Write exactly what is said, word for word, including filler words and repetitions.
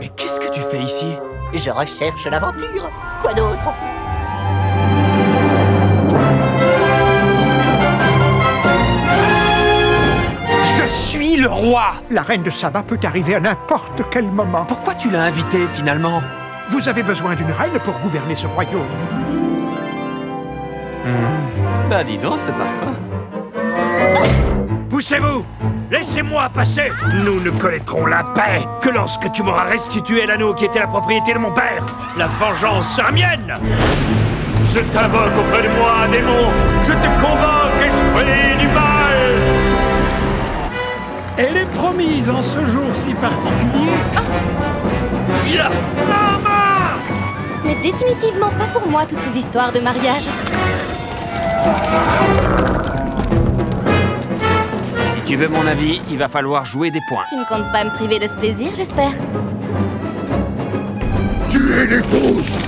Mais qu'est-ce que tu fais ici? Je recherche l'aventure. Quoi d'autre? Je suis le roi. La reine de Saba peut arriver à n'importe quel moment. Pourquoi tu l'as invitée finalement? Vous avez besoin d'une reine pour gouverner ce royaume. Mmh. Bah dis donc, c'est parfait. Poussez-vous! Laissez-moi passer! Nous ne connaîtrons la paix que lorsque tu m'auras restitué l'anneau qui était la propriété de mon père! La vengeance sera mienne! Je t'invoque auprès de moi, démon! Je te convoque, esprit du mal! Elle est promise en ce jour si particulier... Ah. Maman! Ce n'est définitivement pas pour moi toutes ces histoires de mariage. Si tu veux mon avis, il va falloir jouer des points. Tu ne comptes pas me priver de ce plaisir, j'espère. Tuez-les tous!